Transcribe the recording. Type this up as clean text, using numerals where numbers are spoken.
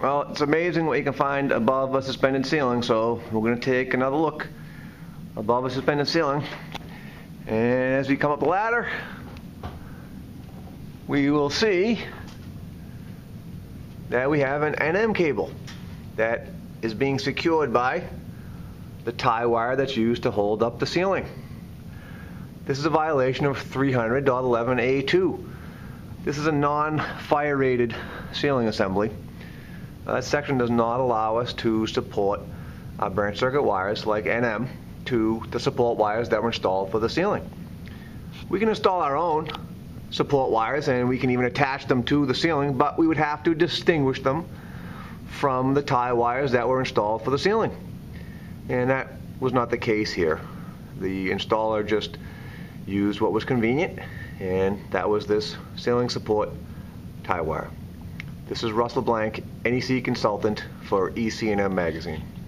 Well, it's amazing what you can find above a suspended ceiling, so we're going to take another look above a suspended ceiling. And as we come up the ladder, we will see that we have an NM cable that is being secured by the tie wire that's used to hold up the ceiling. This is a violation of 300.11(A)(2). This is a non-fire rated ceiling assembly. That section does not allow us to support branch circuit wires like NM to the support wires that were installed for the ceiling. We can install our own support wires and we can even attach them to the ceiling, but we would have to distinguish them from the tie wires that were installed for the ceiling. And that was not the case here. The installer just used what was convenient, and that was this ceiling support tie wire. This is Russ LeBlanc, NEC Consultant for EC&M Magazine.